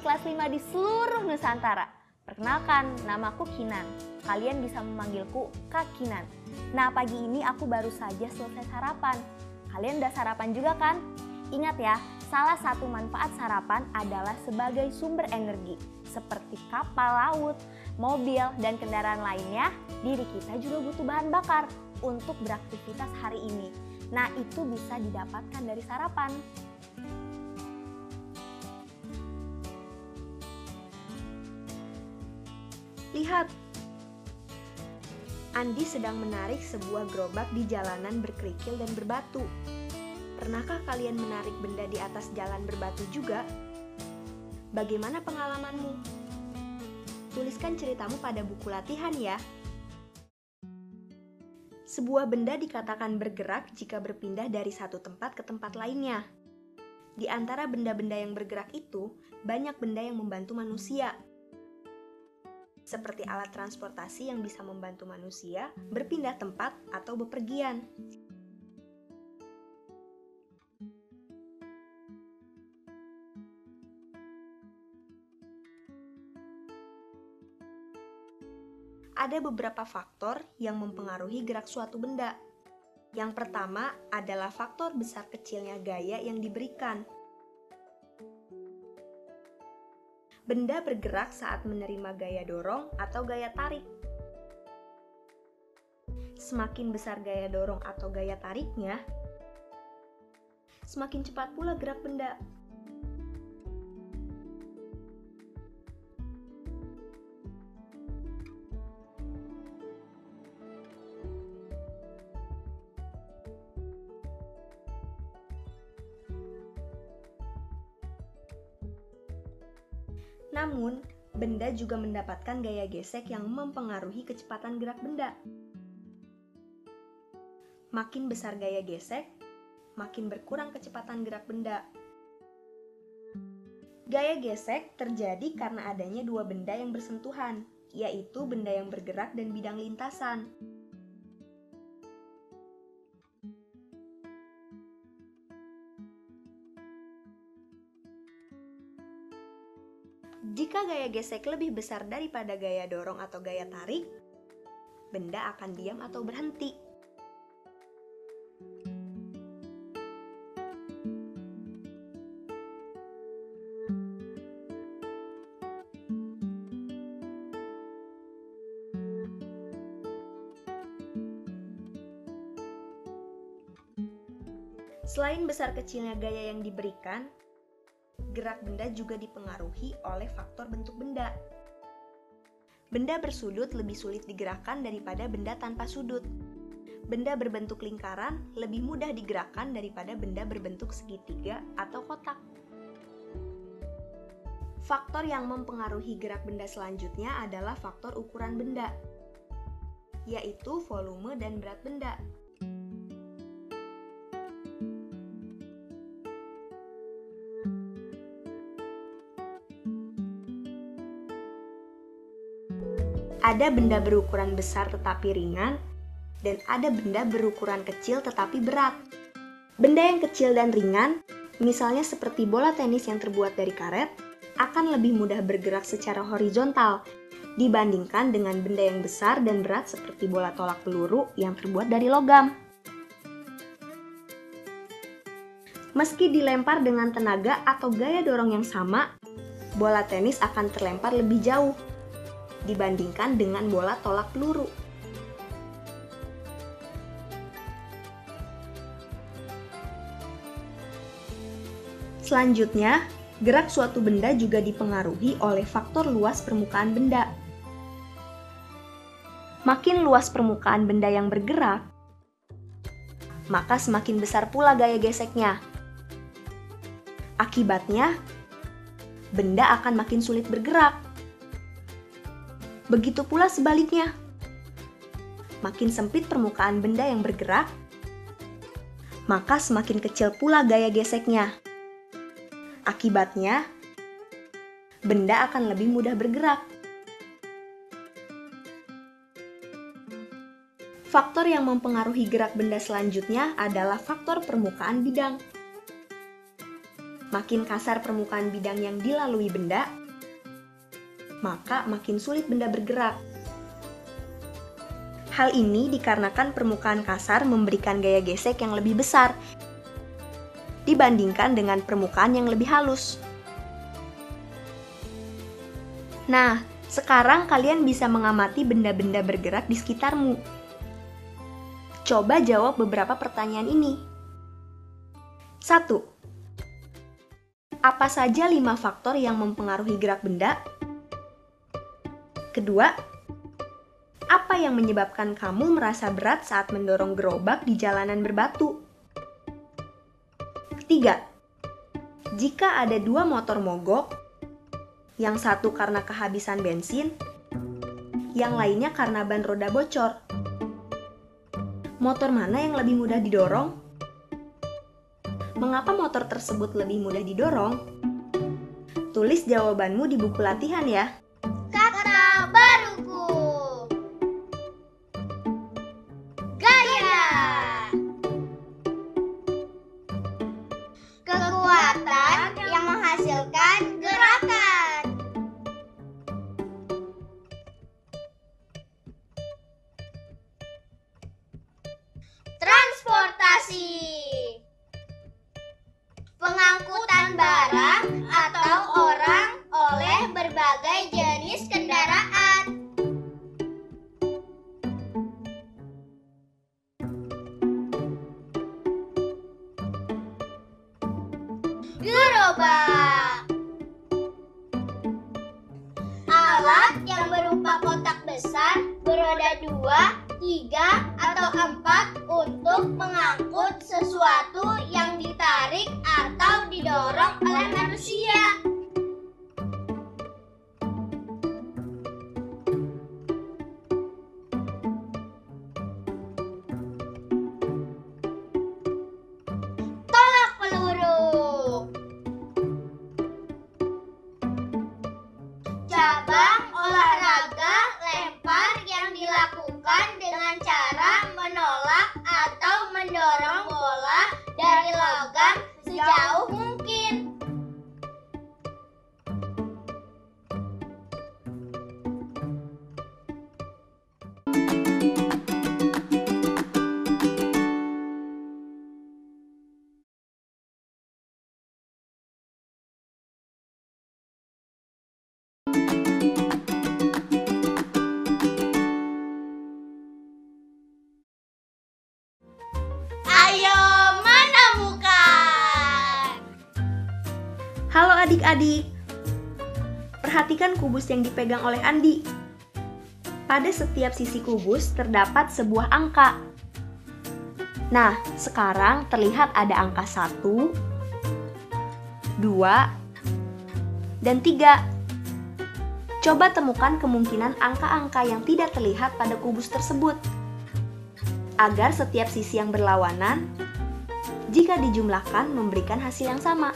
Kelas 5 di seluruh Nusantara. Perkenalkan, namaku Kinan. Kalian bisa memanggilku Kak Kinan. Nah, pagi ini aku baru saja selesai sarapan. Kalian udah sarapan juga kan? Ingat ya, salah satu manfaat sarapan adalah sebagai sumber energi. Seperti kapal laut, mobil, dan kendaraan lainnya, diri kita juga butuh bahan bakar untuk beraktivitas hari ini. Nah, itu bisa didapatkan dari sarapan. Lihat, Andi sedang menarik sebuah gerobak di jalanan berkerikil dan berbatu. Pernahkah kalian menarik benda di atas jalan berbatu juga? Bagaimana pengalamanmu? Tuliskan ceritamu pada buku latihan ya. Sebuah benda dikatakan bergerak jika berpindah dari satu tempat ke tempat lainnya. Di antara benda-benda yang bergerak itu, banyak benda yang membantu manusia. Seperti alat transportasi yang bisa membantu manusia berpindah tempat atau bepergian. Ada beberapa faktor yang mempengaruhi gerak suatu benda. Yang pertama adalah faktor besar kecilnya gaya yang diberikan. Benda bergerak saat menerima gaya dorong atau gaya tarik. Semakin besar gaya dorong atau gaya tariknya, semakin cepat pula gerak benda. Namun, benda juga mendapatkan gaya gesek yang mempengaruhi kecepatan gerak benda. Makin besar gaya gesek, makin berkurang kecepatan gerak benda. Gaya gesek terjadi karena adanya dua benda yang bersentuhan, yaitu benda yang bergerak dan bidang lintasan. Jika gaya gesek lebih besar daripada gaya dorong atau gaya tarik, benda akan diam atau berhenti. Selain besar kecilnya gaya yang diberikan, gerak benda juga dipengaruhi oleh faktor bentuk benda. Benda bersudut lebih sulit digerakkan daripada benda tanpa sudut. Benda berbentuk lingkaran lebih mudah digerakkan daripada benda berbentuk segitiga atau kotak. Faktor yang mempengaruhi gerak benda selanjutnya adalah faktor ukuran benda, yaitu volume dan berat benda. Ada benda berukuran besar tetapi ringan, dan ada benda berukuran kecil tetapi berat. Benda yang kecil dan ringan, misalnya seperti bola tenis yang terbuat dari karet, akan lebih mudah bergerak secara horizontal dibandingkan dengan benda yang besar dan berat seperti bola tolak peluru yang terbuat dari logam. Meski dilempar dengan tenaga atau gaya dorong yang sama, bola tenis akan terlempar lebih jauh dibandingkan dengan bola tolak peluru. Selanjutnya, gerak suatu benda juga dipengaruhi oleh faktor luas permukaan benda. Makin luas permukaan benda yang bergerak, maka semakin besar pula gaya geseknya. Akibatnya, benda akan makin sulit bergerak. Begitu pula sebaliknya. Makin sempit permukaan benda yang bergerak, maka semakin kecil pula gaya geseknya. Akibatnya, benda akan lebih mudah bergerak. Faktor yang mempengaruhi gerak benda selanjutnya adalah faktor permukaan bidang. Makin kasar permukaan bidang yang dilalui benda, maka makin sulit benda bergerak. Hal ini dikarenakan permukaan kasar memberikan gaya gesek yang lebih besar dibandingkan dengan permukaan yang lebih halus. Nah, sekarang kalian bisa mengamati benda-benda bergerak di sekitarmu. Coba jawab beberapa pertanyaan ini. 1. Apa saja 5 faktor yang mempengaruhi gerak benda? 2. Apa yang menyebabkan kamu merasa berat saat mendorong gerobak di jalanan berbatu? 3. Jika ada 2 motor mogok, yang satu karena kehabisan bensin, yang lainnya karena ban roda bocor, motor mana yang lebih mudah didorong? Mengapa motor tersebut lebih mudah didorong? Tulis jawabanmu di buku latihan ya. Kata baruku. Pengangkutan barang atau orang oleh berbagai jenis kendaraan. Gerobak, alat yang berupa kotak besar beroda 2, 3, atau 4 untuk mengangkut sesuatu yang ditarik atau didorong oleh manusia. Tolak peluru, cabang olahraga lempar yang dilakukan dengan cara menolak atau mendorong bola dari logam sejauh mungkin. Halo adik-adik, perhatikan kubus yang dipegang oleh Andi. Pada setiap sisi kubus terdapat sebuah angka. Nah, sekarang terlihat ada angka 1, 2, dan 3. Coba temukan kemungkinan angka-angka yang tidak terlihat pada kubus tersebut, agar setiap sisi yang berlawanan, jika dijumlahkan memberikan hasil yang sama.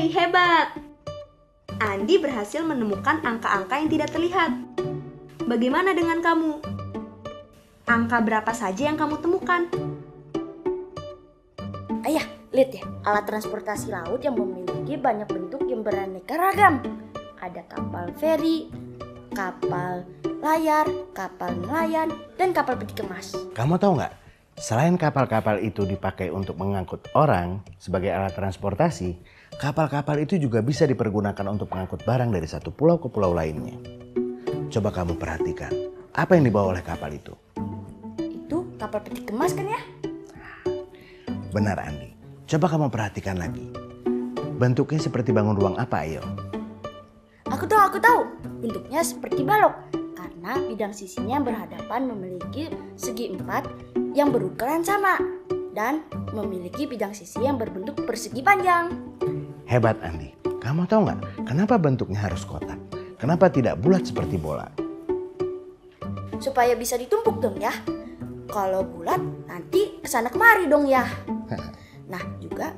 Yeay, hebat! Andi berhasil menemukan angka-angka yang tidak terlihat. Bagaimana dengan kamu? Angka berapa saja yang kamu temukan? Ayah, lihat ya, alat transportasi laut yang memiliki banyak bentuk yang beraneka ragam. Ada kapal feri, kapal layar, kapal nelayan, dan kapal peti kemas. Kamu tahu nggak? Selain kapal-kapal itu dipakai untuk mengangkut orang sebagai alat transportasi, kapal-kapal itu juga bisa dipergunakan untuk mengangkut barang dari satu pulau ke pulau lainnya. Coba kamu perhatikan, apa yang dibawa oleh kapal itu? Itu kapal peti kemas kan ya? Benar Andi, coba kamu perhatikan lagi. Bentuknya seperti bangun ruang apa ayo? Aku tahu. Bentuknya seperti balok, karena bidang sisinya berhadapan memiliki segi empat yang berukuran sama dan memiliki bidang sisi yang berbentuk persegi panjang. Hebat Andi, kamu tahu nggak kenapa bentuknya harus kotak? Kenapa tidak bulat seperti bola? Supaya bisa ditumpuk dong ya. Kalau bulat nanti kesana kemari dong ya. Nah juga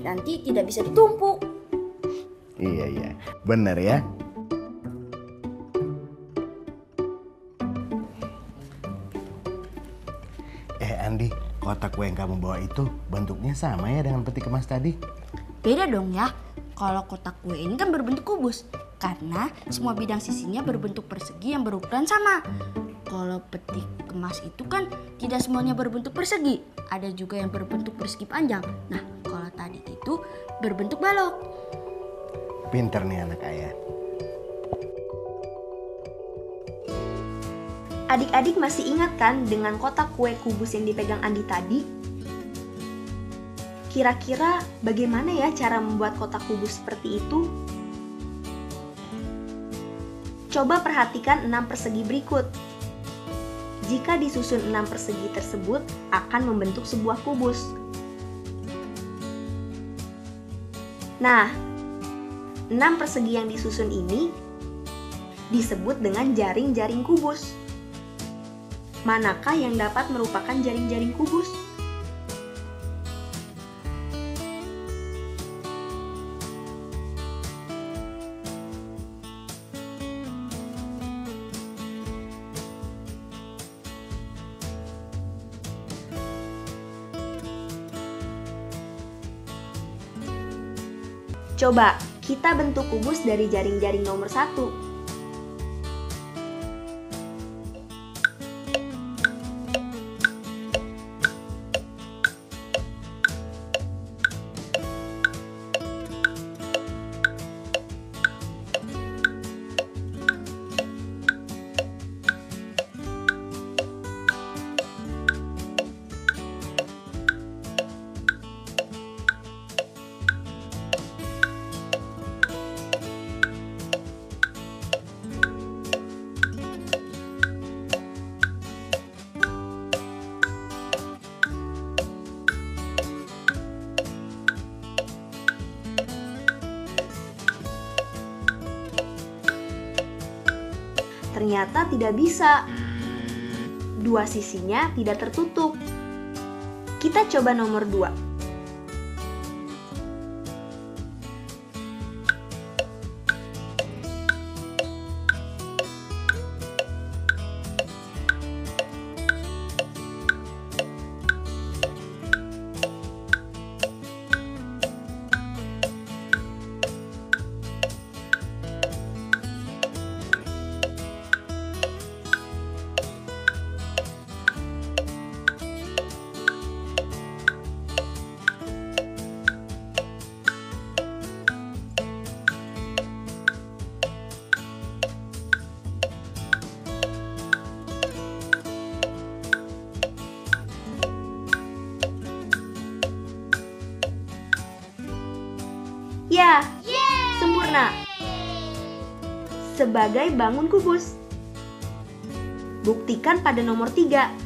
nanti tidak bisa ditumpuk. Iya, benar ya. Andi, kotak kue yang kamu bawa itu bentuknya sama ya dengan peti kemas tadi? Beda dong ya, kalau kotak kue ini kan berbentuk kubus karena semua bidang sisinya berbentuk persegi yang berukuran sama. Kalau peti kemas itu kan tidak semuanya berbentuk persegi, ada juga yang berbentuk persegi panjang. Nah, kalau tadi itu berbentuk balok. Pinter nih anak ayah. Adik-adik masih ingat kan dengan kotak kue kubus yang dipegang Andi tadi? Kira-kira bagaimana ya cara membuat kotak kubus seperti itu? Coba perhatikan 6 persegi berikut. Jika disusun 6 persegi tersebut akan membentuk sebuah kubus. Nah, 6 persegi yang disusun ini disebut dengan jaring-jaring kubus. Manakah yang dapat merupakan jaring-jaring kubus? Coba kita bentuk kubus dari jaring-jaring nomor 1. Ternyata tidak bisa. Dua sisinya tidak tertutup. Kita coba nomor 2. Ya, sempurna. Sebagai bangun kubus. Buktikan pada nomor 3.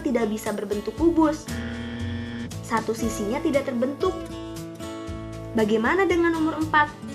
satunya tidak bisa berbentuk kubus, satu sisinya tidak terbentuk. Bagaimana dengan nomor 4?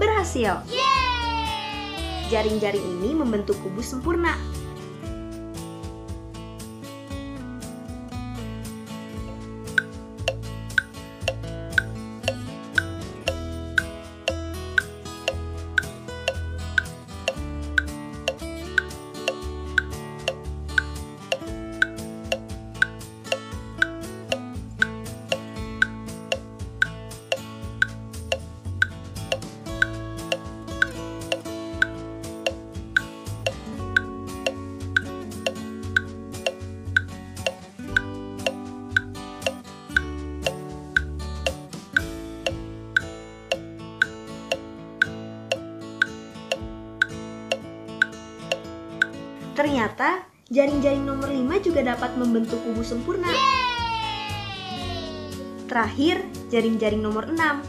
Berhasil! Jaring-jaring ini membentuk kubus sempurna. Ternyata, jaring-jaring nomor 5 juga dapat membentuk kubus sempurna. Terakhir, jaring-jaring nomor 6.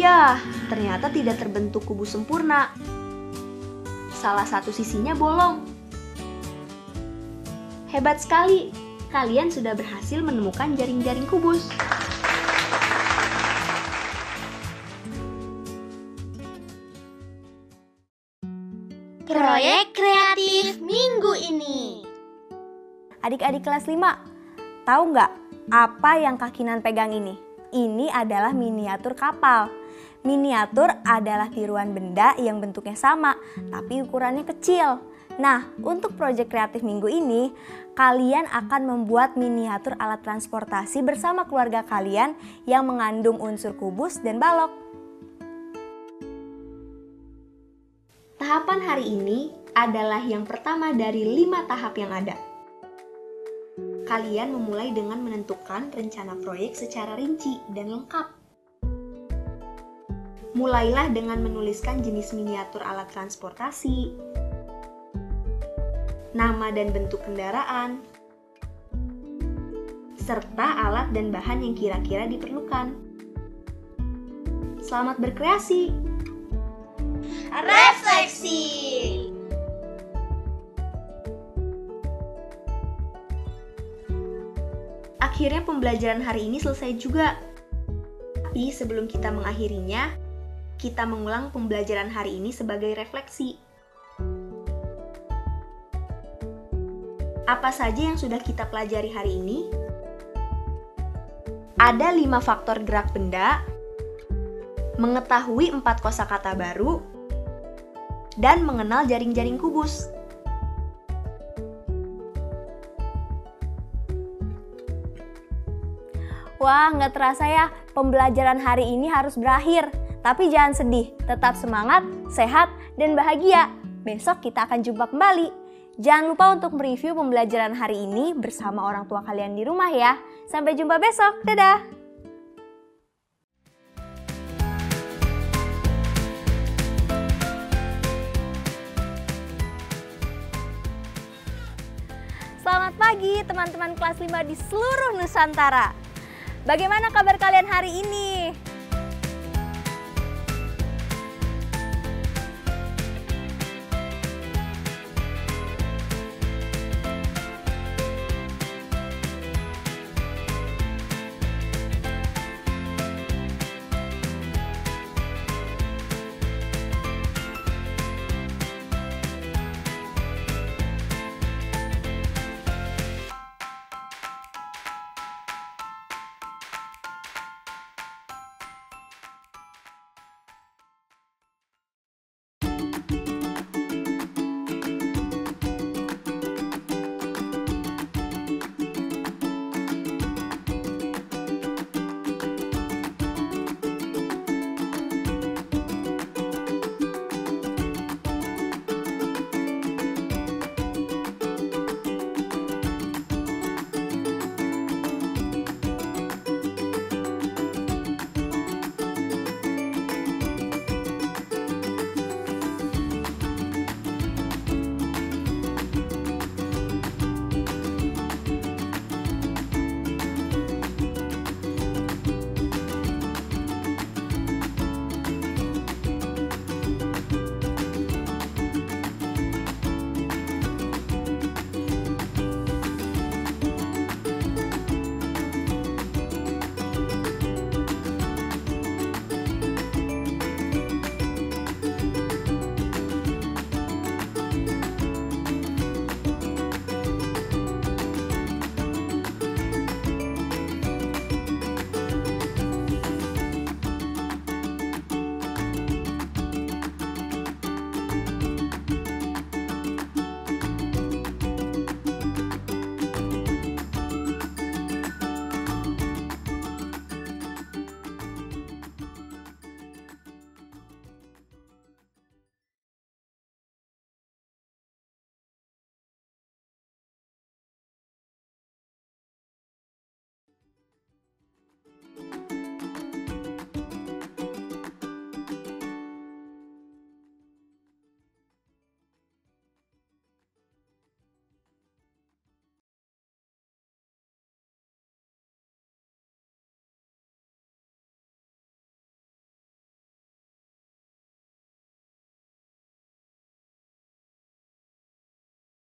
Yah, ternyata tidak terbentuk kubus sempurna. Salah satu sisinya bolong. Hebat sekali, kalian sudah berhasil menemukan jaring-jaring kubus. Proyek kreatif minggu ini. Adik-adik kelas 5, tahu nggak apa yang Kak Kinan pegang ini? Ini adalah miniatur kapal. Miniatur adalah tiruan benda yang bentuknya sama, tapi ukurannya kecil. Nah, untuk proyek kreatif minggu ini, kalian akan membuat miniatur alat transportasi bersama keluarga kalian yang mengandung unsur kubus dan balok. Tahapan hari ini adalah yang pertama dari 5 tahap yang ada. Kalian memulai dengan menentukan rencana proyek secara rinci dan lengkap. Mulailah dengan menuliskan jenis miniatur alat transportasi, nama dan bentuk kendaraan, serta alat dan bahan yang kira-kira diperlukan. Selamat berkreasi! Refleksi! Akhirnya pembelajaran hari ini selesai juga. Tapi sebelum kita mengakhirinya, kita mengulang pembelajaran hari ini sebagai refleksi. Apa saja yang sudah kita pelajari hari ini? Ada 5 faktor gerak benda, mengetahui 4 kosakata baru, dan mengenal jaring-jaring kubus. Wah, nggak terasa ya, pembelajaran hari ini harus berakhir. Tapi jangan sedih, tetap semangat, sehat, dan bahagia. Besok kita akan jumpa kembali. Jangan lupa untuk mereview pembelajaran hari ini bersama orang tua kalian di rumah ya. Sampai jumpa besok, dadah! Selamat pagi teman-teman kelas 5 di seluruh Nusantara. Bagaimana kabar kalian hari ini?